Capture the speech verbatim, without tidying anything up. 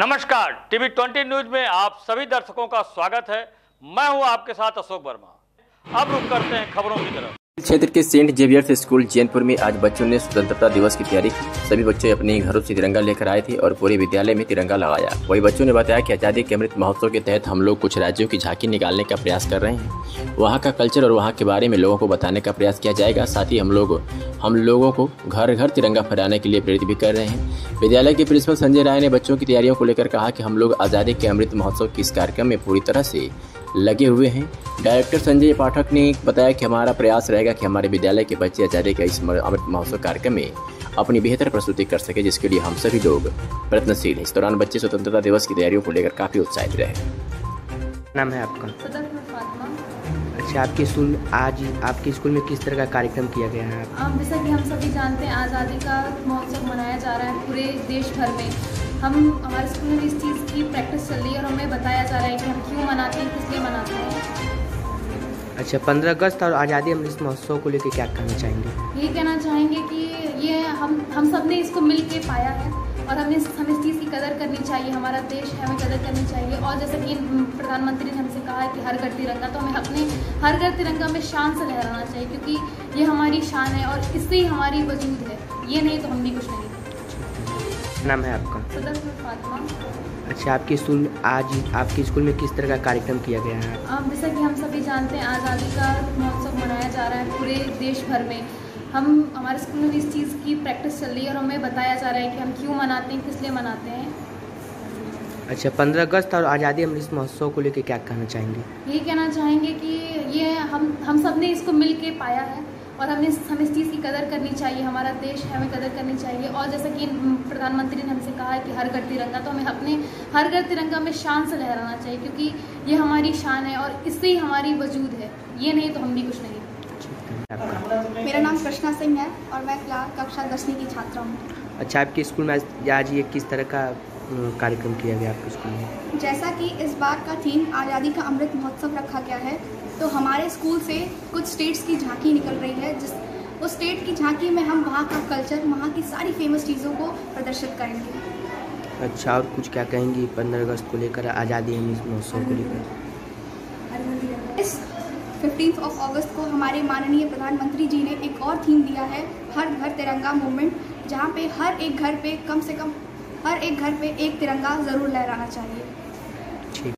नमस्कार, TV twenty news में आप सभी दर्शकों का स्वागत है। मैं हूं आपके साथ अशोक वर्मा। अब रुक करते हैं खबरों की तरफ। क्षेत्र के सेंट जेवियर्स स्कूल जीयनपुर में आज बच्चों ने स्वतंत्रता दिवस की तैयारी की। सभी बच्चे अपने घरों से तिरंगा लेकर आए थे और पूरे विद्यालय में तिरंगा लगाया। वही बच्चों ने बताया कि आजादी के अमृत महोत्सव के तहत हम लोग कुछ राज्यों की झांकी निकालने का प्रयास कर रहे हैं। वहाँ का कल्चर और वहाँ के बारे में लोगों को बताने का प्रयास किया जाएगा। साथ ही हम लोग हम लोगों को घर घर तिरंगा फहराने के लिए प्रेरित भी कर रहे हैं। विद्यालय के प्रिंसिपल संजय राय ने बच्चों की तैयारियों को लेकर कहा कि हम लोग आज़ादी के अमृत महोत्सव के इस कार्यक्रम में पूरी तरह से लगे हुए हैं। डायरेक्टर संजय पाठक ने बताया कि हमारा प्रयास रहेगा कि हमारे विद्यालय के बच्चे आज़ादी के इस अमृत महोत्सव कार्यक्रम में अपनी बेहतर प्रस्तुति कर सके, जिसके लिए हम सभी लोग प्रयत्नशील हैं। इस दौरान बच्चे स्वतंत्रता दिवस की तैयारियों को लेकर काफ़ी उत्साहित रहे। नाम है आपका? अच्छा, आपके स्कूल आज आपके स्कूल में किस तरह का कार्यक्रम किया गया है? आप जैसा कि हम सभी जानते हैं, आज़ादी का महोत्सव मनाया जा रहा है पूरे देश भर में। हम हमारे स्कूल में इस चीज़ की प्रैक्टिस चल रही है और हमें बताया जा रहा है कि हम क्यों मनाते हैं, किस लिए मनाते हैं। अच्छा, पंद्रह अगस्त और आज़ादी अमृत महोत्सव को लेकर क्या कहना चाहेंगे? ये कहना चाहेंगे कि ये हम हम सब ने इसको मिल के पाया है और हमें हमें इस चीज़ की कदर करनी चाहिए। हमारा देश है, हमें कदर करनी चाहिए। और जैसे कि प्रधानमंत्री ने हमसे कहा है कि हर घर तिरंगा, तो हमें अपने हर घर तिरंगा में शान से लहराना चाहिए, क्योंकि ये हमारी शान है और इससे ही हमारी वजूद है। ये नहीं तो हम भी कुछ नहीं। नाम है आपका? सदस्य फातिमा। अच्छा, आपके स्कूल आज आपके स्कूल में किस तरह का कार्यक्रम किया गया है? आप जैसा कि हम सभी जानते हैं, आज़ादी का महोत्सव मनाया जा रहा है पूरे देश भर में। हम हमारे स्कूल में इस चीज़ की प्रैक्टिस चल रही है और हमें बताया जा रहा है कि हम क्यों मनाते हैं, किस लिए मनाते हैं। अच्छा, पंद्रह अगस्त और आज़ादी अमृत महोत्सव को लेकर क्या कहना चाहेंगे? ये कहना चाहेंगे कि ये हम हम सब ने इसको मिल के पाया है और हमें हमें इस चीज़ की कदर करनी चाहिए। हमारा देश है, हमें कदर करनी चाहिए। और जैसा कि प्रधानमंत्री ने हमसे कहा है कि हर घर तिरंगा, तो हमें अपने हर घर तिरंगा में शान से लहराना चाहिए, क्योंकि ये हमारी शान है और इससे ही हमारी वजूद है। ये नहीं तो हम भी कुछ नहीं। मेरा नाम कृष्णा सिंह है और मैं क्लास कक्षा दसवीं की छात्रा हूँ। अच्छा, आपके स्कूल में आज ये किस तरह का कार्यक्रम किया गया आपके स्कूल में? जैसा कि इस बार का थीम आज़ादी का अमृत महोत्सव रखा गया है, तो हमारे स्कूल से कुछ स्टेट्स की झांकी निकल रही है। जिस उस स्टेट की झांकी में हम वहाँ का कल्चर, वहाँ की सारी फेमस चीज़ों को प्रदर्शित करेंगे। अच्छा, और कुछ क्या कहेंगी पंद्रह अगस्त को लेकर, आज़ादी अमृत महोत्सव को लेकर? इस फिफ्टीन ऑफ अगस्त को हमारे माननीय प्रधानमंत्री जी ने एक और थीम दिया है, हर घर तिरंगा मूवमेंट, जहाँ पे हर एक घर पे कम से कम हर एक घर पे एक तिरंगा ज़रूर लहराना चाहिए।